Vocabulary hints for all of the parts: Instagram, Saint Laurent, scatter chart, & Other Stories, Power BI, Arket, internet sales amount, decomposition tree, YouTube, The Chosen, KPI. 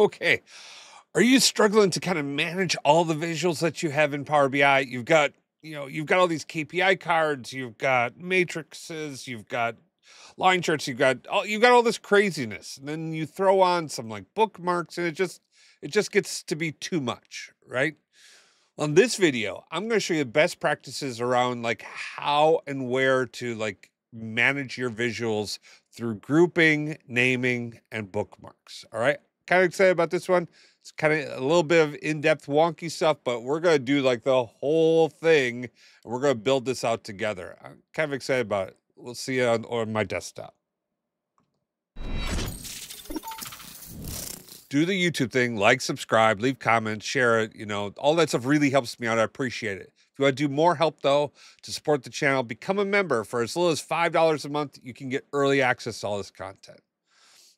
Okay, are you struggling to kind of manage all the visuals that you have in Power BI? You've got, you've got all these KPI cards, you've got matrices, you've got line charts, you've got all this craziness, and then you throw on some like bookmarks, and it just gets to be too much, right? On this video, I'm going to show you best practices around like how and where to like manage your visuals through grouping, naming, and bookmarks. All right. Kind of excited about this one. It's kind of a little bit of in-depth wonky stuff, but we're going to do like the whole thing, and we're going to build this out together. I'm kind of excited about it. We'll see you on my desktop. Do the YouTube thing, like, subscribe, leave comments, share it, all that stuff really helps me out. I appreciate it. If you want to do more help, though, to support the channel, become a member for as little as $5 a month. You can get early access to all this content.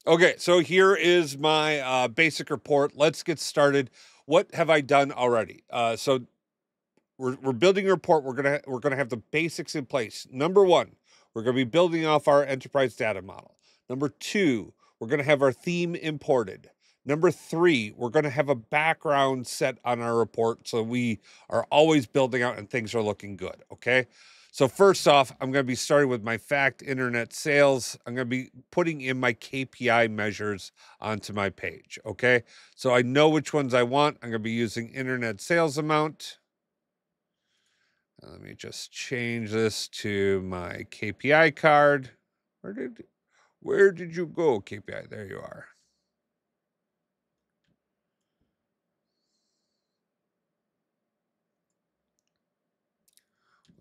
Okay, so here is my basic report. Let's get started. What have I done already? So we're building a report. We're gonna have the basics in place. Number one, we're gonna be building off our enterprise data model. Number two, we're gonna have our theme imported. Number three, we're going to have a background set on our report so we are always building out and things are looking good, okay? So first off, I'm going to be starting with my fact, internet sales. I'm going to be putting in my KPI measures onto my page, okay? So I know which ones I want. I'm going to be using internet sales amount. Let me just change this to my KPI card. Where did you go, KPI? There you are.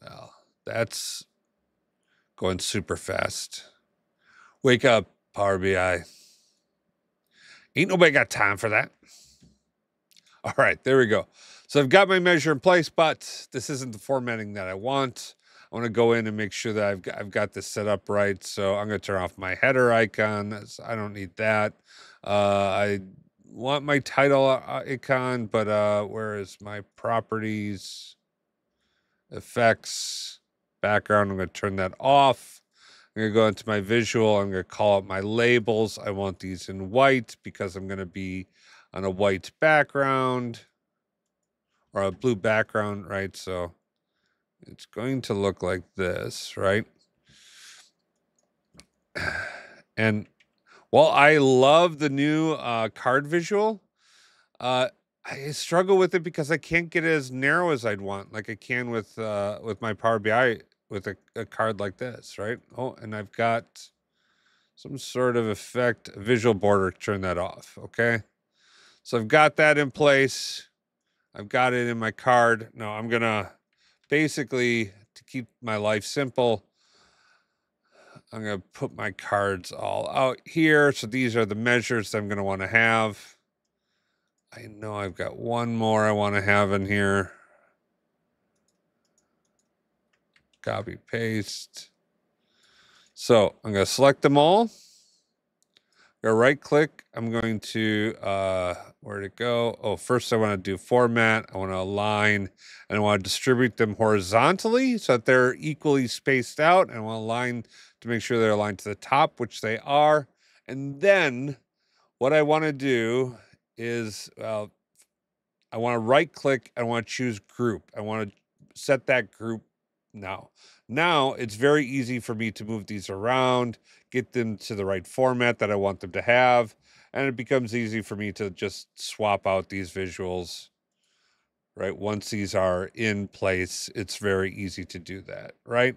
Well, that's going super fast. Wake up, Power BI. Ain't nobody got time for that. All right, there we go. So I've got my measure in place, but this isn't the formatting that I want. I want to go in and make sure that I've got this set up right. So I'm going to turn off my header icon. I don't need that. I want my title icon, but where is my properties? Effects, background, I'm going to turn that off. I'm going to go into my visual. I'm going to call out my labels. I want these in white because I'm going to be on a white background or a blue background, right? So it's going to look like this, right? And while I love the new card visual, I struggle with it because I can't get it as narrow as I'd want, like I can with my Power BI with a card like this, right? Oh, and I've got some sort of effect, visual border, turn that off, okay? So I've got that in place. I've got it in my card. Now I'm gonna, basically, to keep my life simple, I'm gonna put my cards all out here. So these are the measures that I'm gonna wanna have. I know I've got one more I want to have in here. Copy, paste. So I'm going to select them all. Go right click. I'm going to, where'd it go? Oh, first I want to do format. I want to align and I want to distribute them horizontally so that they're equally spaced out. And I want to align to make sure they're aligned to the top, which they are. And then what I want to do is I want to right click, I want to choose group. I want to set that group now. Now it's very easy for me to move these around, get them to the right format that I want them to have, and it becomes easy for me to just swap out these visuals, right? Once these are in place, it's very easy to do that, right?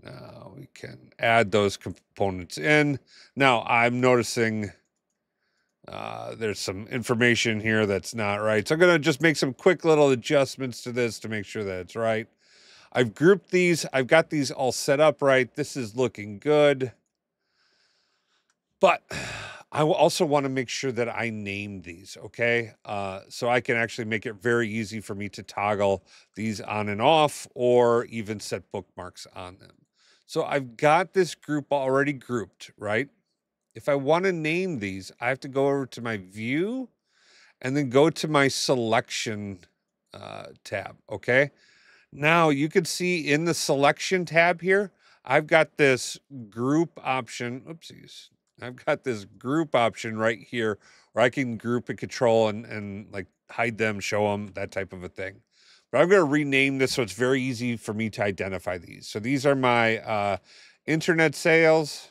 Now we can add those components in. Now I'm noticing there's some information here that's not right. So I'm going to just make some quick little adjustments to this to make sure that it's right. I've grouped these. I've got these all set up right. This is looking good. But I also want to make sure that I name these, okay? So I can actually make it very easy for me to toggle these on and off or even set bookmarks on them. So I've got this group already grouped, right? If I want to name these, I have to go over to my view and then go to my selection tab, okay? Now you can see in the selection tab here, I've got this group option. Oopsies, I've got this group option right here where I can group and control and like hide them, show them, that type of a thing. But I'm going to rename this so it's very easy for me to identify these. So these are my internet sales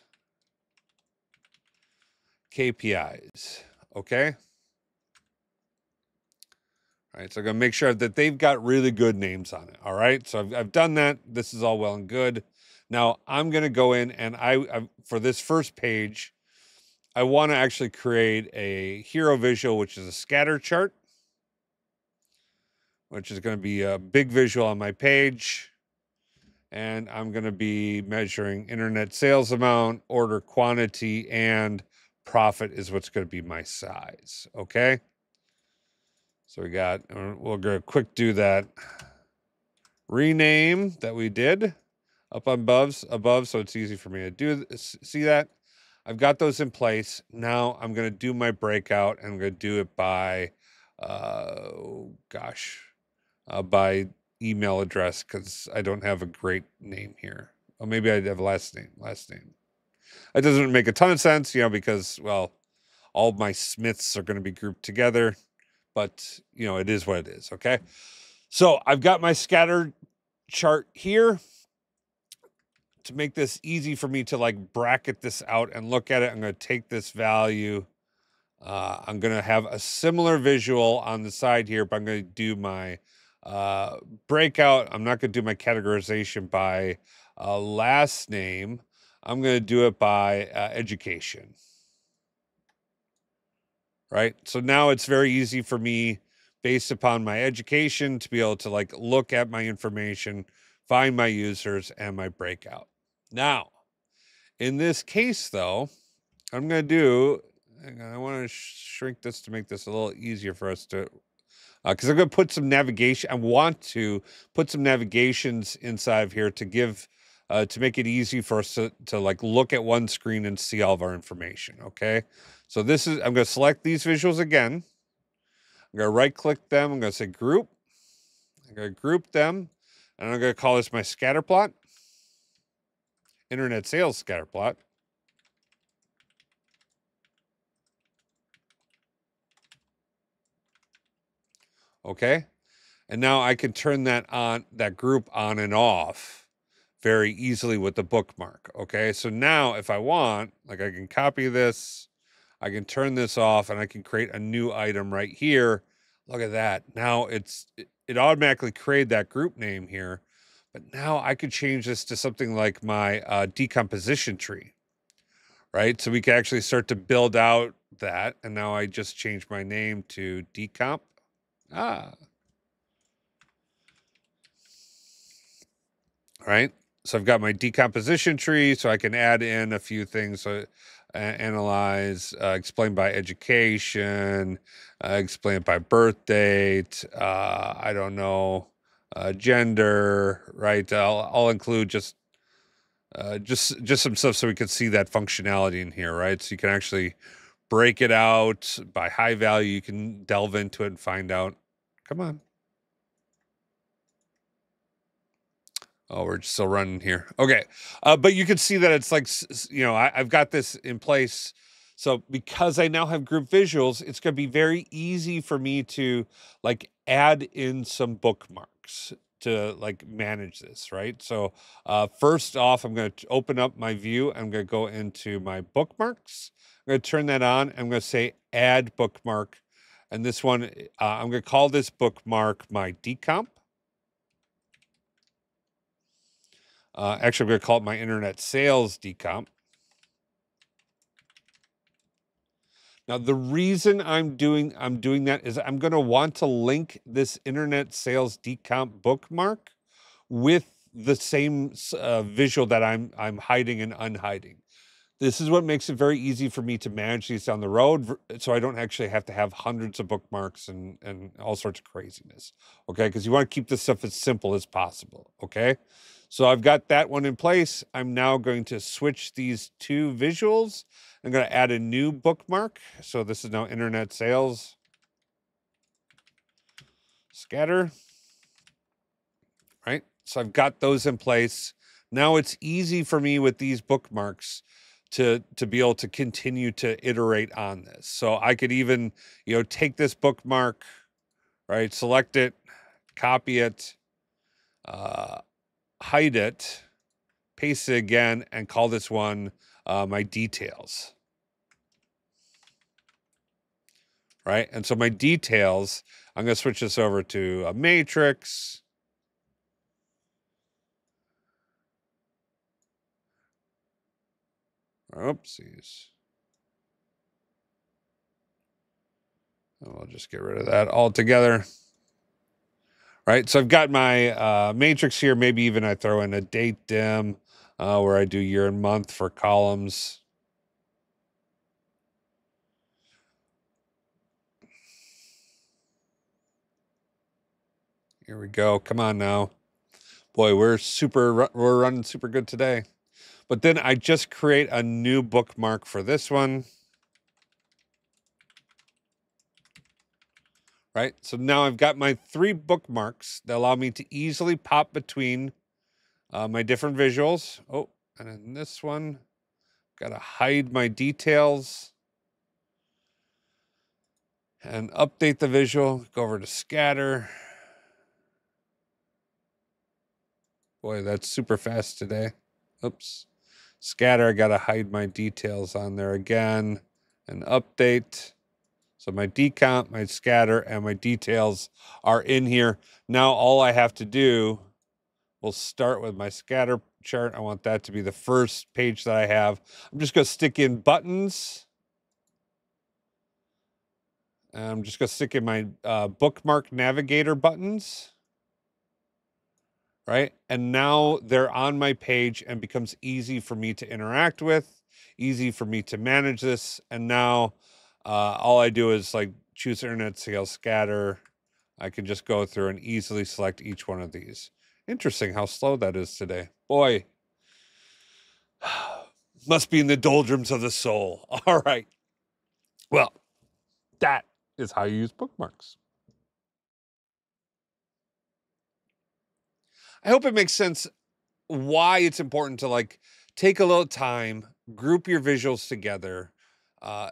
KPIs, okay? All right, so I'm going to make sure that they've got really good names on it, all right? So I've done that. This is all well and good. Now I'm going to go in and for this first page, I want to actually create a hero visual, which is a scatter chart, which is going to be a big visual on my page. And I'm going to be measuring internet sales amount, order quantity, and profit is what's going to be my size. Okay. So we'll go quick do that rename that we did up above. So it's easy for me to see that. I've got those in place. Now I'm going to do my breakout, and I'm going to do it by, by email address, because I don't have a great name here. Oh, maybe I'd have a last name. That doesn't make a ton of sense, you know, because, well, all my Smiths are going to be grouped together, but, you know, it is what it is, okay? So I've got my scatter chart here. To make this easy for me to, like, bracket this out and look at it, I'm going to take this value. I'm going to have a similar visual on the side here, but I'm going to do my breakout. I'm not going to do my categorization by last name. I'm going to do it by education. Right? So now it's very easy for me, based upon my education, to be able to, like, look at my information, find my users, and my breakout. Now, in this case, though, I'm going to do... Hang on, I want to shrink this to make this a little easier for us to, because I'm going to put some navigation. I want to put some navigations inside of here to give, to make it easy for us to like look at one screen and see all of our information. Okay. So this is, I'm going to select these visuals again. I'm going to right click them. I'm going to say group. I'm going to group them, and I'm going to call this my scatter plot, internet sales scatter plot. Okay, and now I can turn that group on and off very easily with the bookmark. Okay, so now if I want, like, I can copy this, I can turn this off, and I can create a new item right here. Look at that. Now it automatically created that group name here, but now I could change this to something like my decomposition tree, right? So we can actually start to build out that, and now I just changed my name to decomp. Ah. All right. So I've got my decomposition tree, so I can add in a few things. So analyze, explain by education, explain by birth date, I don't know, gender, right? I'll include just some stuff so we can see that functionality in here, right? So you can actually break it out by high value. You can delve into it and find out. Come on. Oh, we're still running here. Okay. But you can see that it's like, you know, I've got this in place. So because I now have group visuals, it's going to be very easy for me to, like, add in some bookmarks to, like, manage this, right? So first off, I'm going to open up my view. I'm going to go into my bookmarks. I'm going to turn that on. I'm going to say add bookmark. And this one, I'm going to call this bookmark my decomp. Actually, I'm going to call it my internet sales decomp. Now, the reason I'm doing that is I'm going to want to link this internet sales decomp bookmark with the same visual that I'm hiding and unhiding. This is what makes it very easy for me to manage these down the road, so I don't actually have to have hundreds of bookmarks and all sorts of craziness, okay? Because you want to keep this stuff as simple as possible, okay? So I've got that one in place. I'm now going to switch these two visuals. I'm going to add a new bookmark. So this is now internet sales scatter, right? So I've got those in place. Now it's easy for me with these bookmarks to be able to continue to iterate on this. So I could even, you know, take this bookmark, right? Select it, copy it, hide it, paste it again, and call this one my details. Right? And so my details, I'm going to switch this over to a matrix. Oopsies. And we'll just get rid of that altogether. Right, so I've got my matrix here. Maybe even I throw in a date dim where I do year and month for columns. Here we go. Come on now. Boy, we're running super good today. But then I just create a new bookmark for this one. Right, so now I've got my three bookmarks that allow me to easily pop between my different visuals. Oh, and in this one, gotta hide my details and update the visual, go over to scatter. Boy, that's super fast today. Oops, scatter, I gotta hide my details on there again and update. So my decomp, my scatter, and my details are in here. Now all I have to do, we'll start with my scatter chart. I want that to be the first page that I have. I'm just gonna stick in buttons. And I'm just gonna stick in my bookmark navigator buttons. Right, and now they're on my page and becomes easy for me to interact with, easy for me to manage this. And now all I do is like choose internet sales scatter. I can just go through and easily select each one of these. Interesting how slow that is today. Boy, must be in the doldrums of the soul. All right. Well, that is how you use bookmarks. I hope it makes sense why it's important to like take a little time, group your visuals together,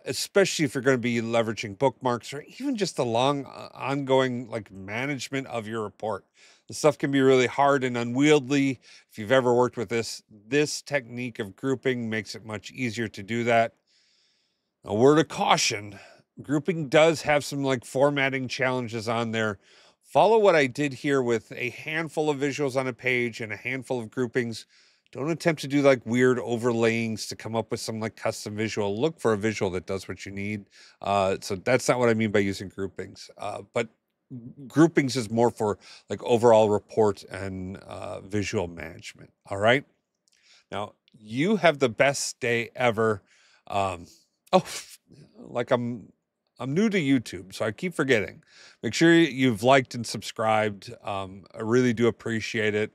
especially if you're going to be leveraging bookmarks or even just the long ongoing like management of your report. This stuff can be really hard and unwieldy. If you've ever worked with this technique of grouping makes it much easier to do that. A word of caution, grouping does have some like formatting challenges on there. Follow what I did here with a handful of visuals on a page and a handful of groupings. Don't attempt to do like weird overlayings to come up with some like custom visual. Look for a visual that does what you need. So that's not what I mean by using groupings. But groupings is more for like overall report and visual management. All right. Now you have the best day ever. I'm new to YouTube, so I keep forgetting. Make sure you've liked and subscribed. I really do appreciate it.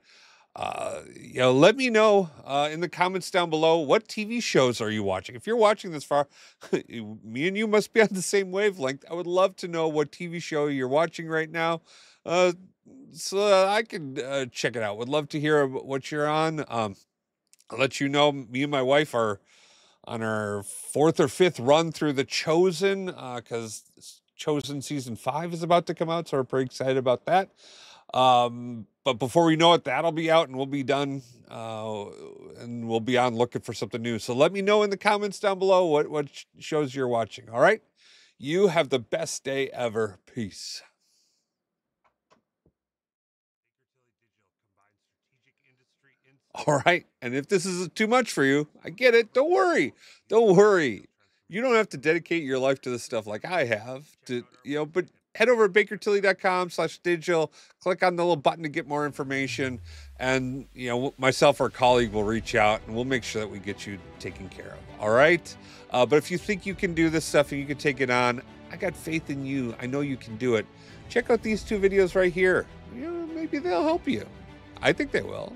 You know, let me know in the comments down below, what TV shows are you watching? If you're watching this far, me and you must be on the same wavelength. I would love to know what TV show you're watching right now. So I could check it out. Would love to hear what you're on. I'll let you know, me and my wife are on our 4th or 5th run through The Chosen, because Chosen Season 5 is about to come out, so we're pretty excited about that. But before we know it, that'll be out and we'll be done, and we'll be on looking for something new. So let me know in the comments down below what shows you're watching, all right? You have the best day ever. Peace. All right, and if this is too much for you, I get it. Don't worry. Don't worry. You don't have to dedicate your life to this stuff like I have. But head over to bakertilly.com/digital, click on the little button to get more information, and myself or a colleague will reach out and we'll make sure that we get you taken care of. All right, but if you think you can do this stuff and you can take it on, I got faith in you. I know you can do it. Check out these two videos right here. Maybe they'll help you. I think they will.